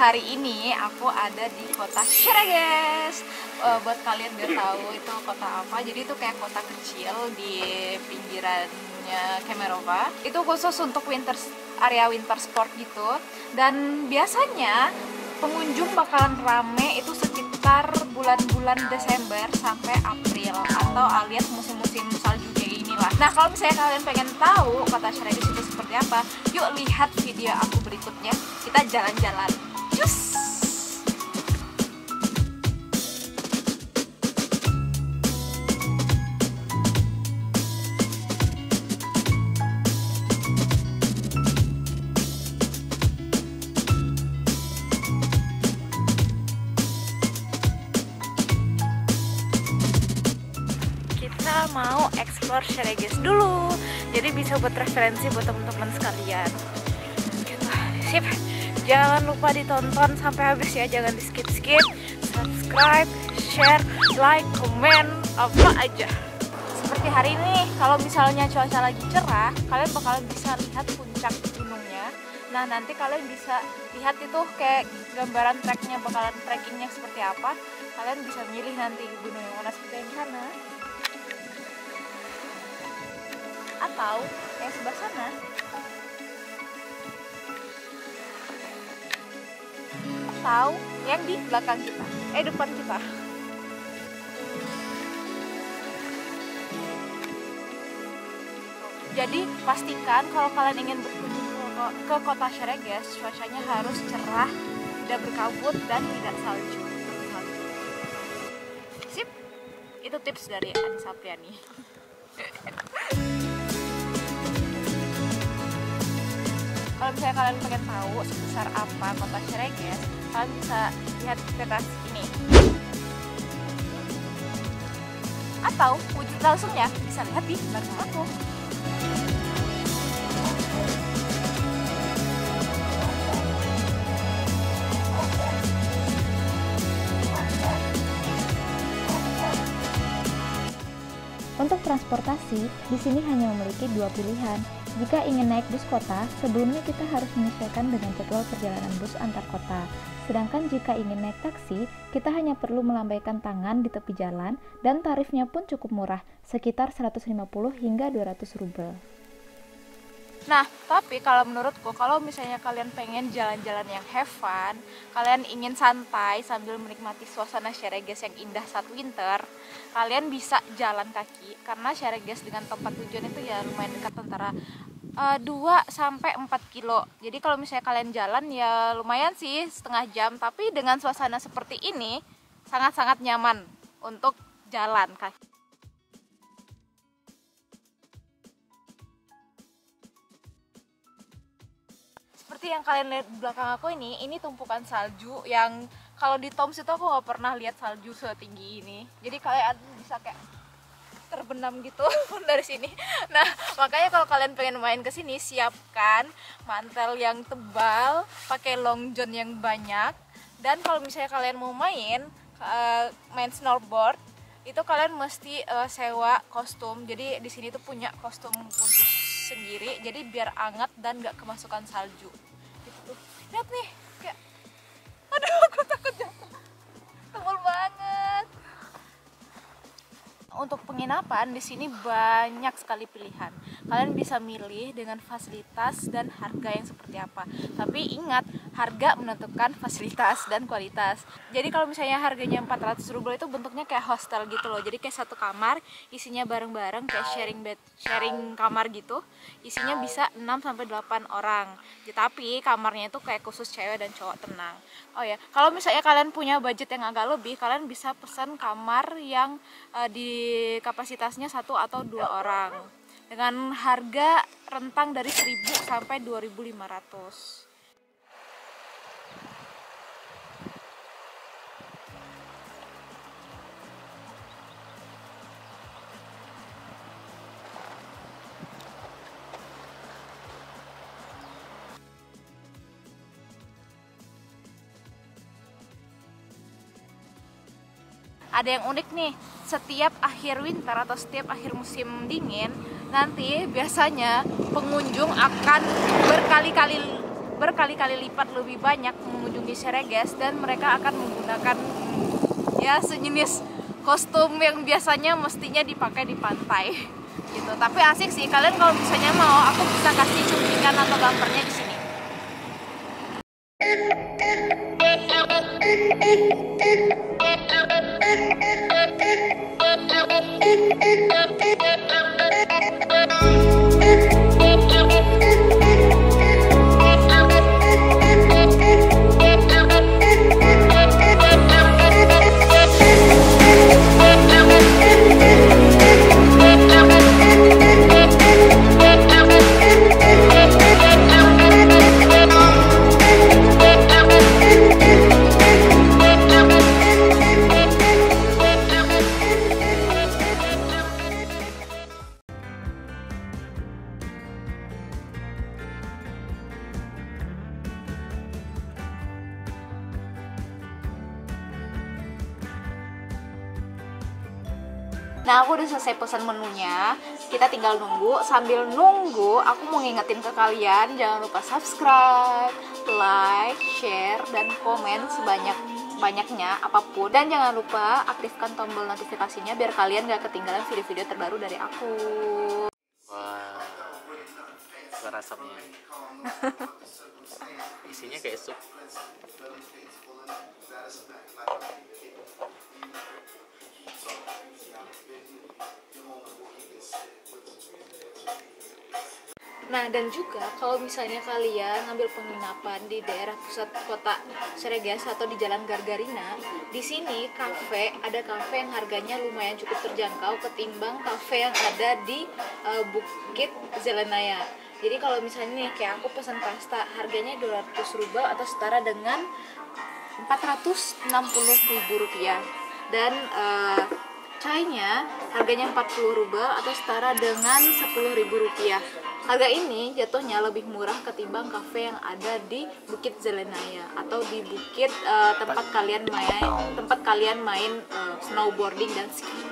hari ini aku ada di kota Sheregesh. Buat kalian biar tahu itu kota apa, jadi itu kayak kota kecil di pinggirannya Kemerovo. Itu khusus untuk winter, area winter sport gitu. Dan biasanya pengunjung bakalan rame itu sekitar bulan-bulan Desember sampai April, atau alias musim-musim salju kayak inilah. Nah, kalau misalnya kalian pengen tahu kota Sheregesh itu seperti apa, yuk lihat video aku berikutnya. Kita jalan-jalan. Cus! Mau explore Sheregesh dulu, jadi bisa buat referensi buat teman-teman sekalian. Sip, jangan lupa ditonton sampai habis ya, jangan di skip-skip. Subscribe, share, like, komen, apa aja. Seperti hari ini, kalau misalnya cuaca lagi cerah, kalian bakalan bisa lihat puncak gunungnya. Nah, nanti kalian bisa lihat itu kayak gambaran treknya, bakalan trekkingnya seperti apa. Kalian bisa milih nanti gunung yang mana, seperti yang sana atau yang sebelah sana. Atau yang di belakang kita, depan kita. Jadi pastikan kalau kalian ingin berkunjung ke kota Sheregesh, cuacanya harus cerah, tidak berkabut dan tidak salju. Sip, itu tips dari Annisa Apriyani. Kalau misalnya kalian pengen tahu sebesar apa kota Sheregesh, kalian bisa lihat kertas ini. Atau wujud langsungnya bisa lihat di belakang aku. Untuk transportasi, di sini hanya memiliki dua pilihan. Jika ingin naik bus kota, sebelumnya kita harus menyesuaikan dengan jadwal perjalanan bus antar kota. Sedangkan jika ingin naik taksi, kita hanya perlu melambaikan tangan di tepi jalan dan tarifnya pun cukup murah, sekitar 150 hingga 200 rubel. Nah, tapi kalau menurutku, kalau misalnya kalian pengen jalan-jalan yang have fun, kalian ingin santai sambil menikmati suasana Sheregesh yang indah saat winter, kalian bisa jalan kaki, karena Sheregesh dengan tempat tujuan itu ya lumayan dekat, antara 2 sampai 4 kilo. Jadi kalau misalnya kalian jalan ya lumayan sih setengah jam, tapi dengan suasana seperti ini sangat-sangat nyaman untuk jalan kaki. Seperti yang kalian lihat di belakang aku ini tumpukan salju yang kalau di Tom's itu aku nggak pernah lihat salju setinggi ini. Jadi kalian bisa kayak terbenam gitu dari sini. Nah, makanya kalau kalian pengen main ke sini, siapkan mantel yang tebal, pakai long john yang banyak. Dan kalau misalnya kalian mau main snowboard, itu kalian mesti sewa kostum. Jadi di sini tuh punya kostum khusus sendiri. Jadi biar anget dan nggak kemasukan salju. Gitu. Lihat nih, kayak aduh, aku takut jatuh. Tebal banget. Untuk penginapan di sini banyak sekali pilihan. Kalian bisa milih dengan fasilitas dan harga yang seperti apa. Tapi ingat, harga menentukan fasilitas dan kualitas. Jadi kalau misalnya harganya 400 rubel itu bentuknya kayak hostel gitu loh. Jadi kayak satu kamar, isinya bareng-bareng, kayak sharing bed, sharing kamar gitu. Isinya bisa 6 sampai 8 orang. Tapi kamarnya itu kayak khusus cewek dan cowok, tenang. Oh ya, kalau misalnya kalian punya budget yang agak lebih, kalian bisa pesan kamar yang di kapasitasnya 1 atau 2 orang dengan harga rentang dari 1.000 sampai 2.500. Ada yang unik nih, setiap akhir winter atau setiap akhir musim dingin, nanti biasanya pengunjung akan berkali-kali berkali-kali lipat lebih banyak mengunjungi Sheregesh, dan mereka akan menggunakan ya sejenis kostum yang biasanya mestinya dipakai di pantai gitu. Tapi asik sih, kalian kalau misalnya mau, aku bisa kasih cuplikan atau gambarnya di sini. Nah, aku udah selesai pesan menunya, kita tinggal nunggu. Sambil nunggu, aku mau ngingetin ke kalian, jangan lupa subscribe, like, share, dan komen sebanyak-banyaknya apapun. Dan jangan lupa aktifkan tombol notifikasinya biar kalian gak ketinggalan video-video terbaru dari aku. Wah, suara asapnya. Isinya kayak sup. Nah, dan juga kalau misalnya kalian ngambil penginapan di daerah pusat kota Sheregesh atau di Jalan Gargarina, di sini ada kafe yang harganya lumayan cukup terjangkau ketimbang kafe yang ada di Bukit Zelenaya. Jadi kalau misalnya nih, kayak aku pesan pasta, harganya 200 rubel atau setara dengan 460.000 rupiah, dan chainya harganya 40 rubel atau setara dengan 10.000 rupiah. Harga ini jatuhnya lebih murah ketimbang kafe yang ada di Bukit Zelenaya atau di bukit tempat kalian main snowboarding dan ski.